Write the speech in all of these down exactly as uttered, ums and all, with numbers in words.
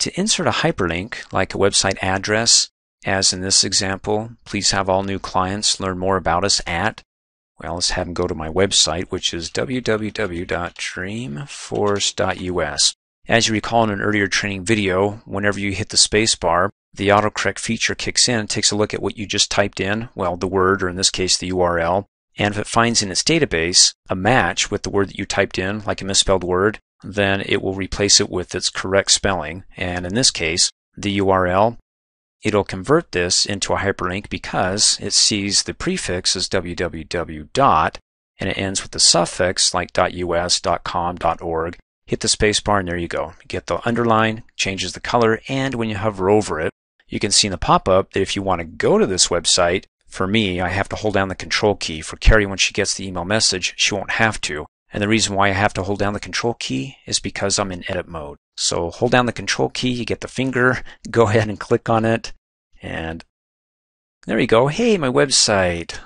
To insert a hyperlink, like a website address, as in this example, please have all new clients learn more about us at, well, let's have them go to my website, which is w w w dot dreamforce dot u s. As you recall in an earlier training video, whenever you hit the space bar, the autocorrect feature kicks in and takes a look at what you just typed in, well, the word, or in this case, the U R L, and if it finds in its database a match with the word that you typed in, like a misspelled word, then it will replace it with its correct spelling, and in this case, the U R L. It'll convert this into a hyperlink because it sees the prefix as www dot, and it ends with the suffix like .us, .com, .org. Hit the spacebar and there you go. You get the underline, changes the color, and when you hover over it, you can see in the pop-up that if you want to go to this website, for me, I have to hold down the control key. For Carrie, when she gets the email message, she won't have to. And the reason why I have to hold down the control key is because I'm in edit mode. So hold down the control key, you get the finger, go ahead and click on it, and there you go. Hey, my website.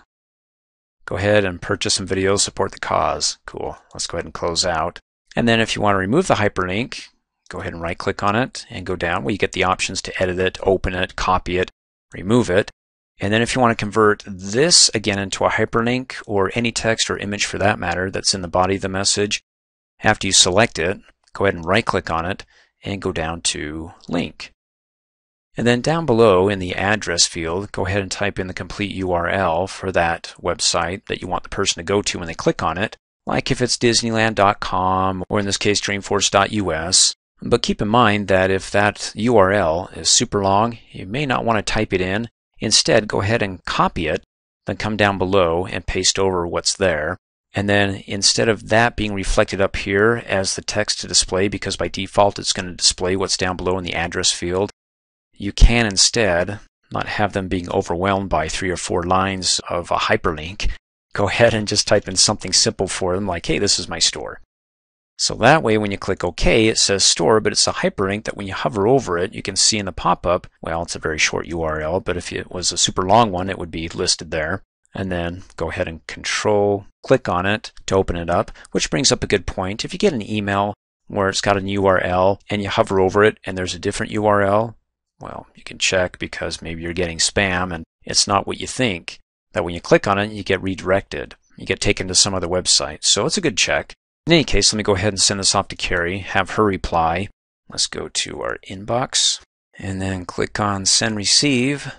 Go ahead and purchase some videos, support the cause. Cool. Let's go ahead and close out. And then if you want to remove the hyperlink, go ahead and right-click on it and go down where you get the options to edit it, open it, copy it, remove it. And then if you want to convert this again into a hyperlink or any text or image for that matter that's in the body of the message, after you select it, go ahead and right-click on it and go down to Link. And then down below in the address field, go ahead and type in the complete U R L for that website that you want the person to go to when they click on it, like if it's Disneyland dot com or in this case Dreamforce dot u s. But keep in mind that if that U R L is super long, you may not want to type it in. Instead, go ahead and copy it, then come down below and paste over what's there. And then instead of that being reflected up here as the text to display, because by default it's going to display what's down below in the address field, you can instead not have them being overwhelmed by three or four lines of a hyperlink. Go ahead and just type in something simple for them, like, hey, this is my store. So that way when you click OK, it says store, but it's a hyperlink that when you hover over it, you can see in the pop-up, well, it's a very short U R L, but if it was a super long one, it would be listed there. And then go ahead and control click on it to open it up, which brings up a good point. If you get an email where it's got an U R L and you hover over it and there's a different U R L, well, you can check because maybe you're getting spam and it's not what you think, that when you click on it, you get redirected. You get taken to some other website. So it's a good check. In any case, let me go ahead and send this off to Carrie, have her reply. Let's go to our inbox and then click on Send Receive.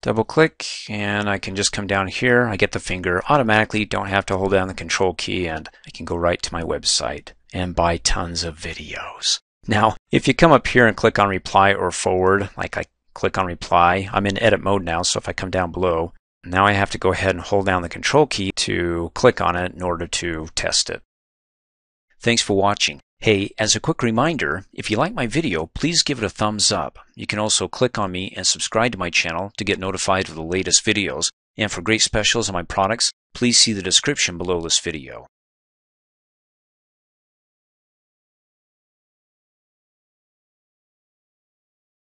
Double click and I can just come down here. I get the finger automatically, don't have to hold down the control key, and I can go right to my website and buy tons of videos. Now, if you come up here and click on Reply or Forward, like I click on Reply, I'm in edit mode now, so if I come down below, now I have to go ahead and hold down the control key to click on it in order to test it. Thanks for watching. Hey, as a quick reminder, if you like my video, please give it a thumbs up. You can also click on me and subscribe to my channel to get notified of the latest videos. And for great specials on my products, please see the description below this video.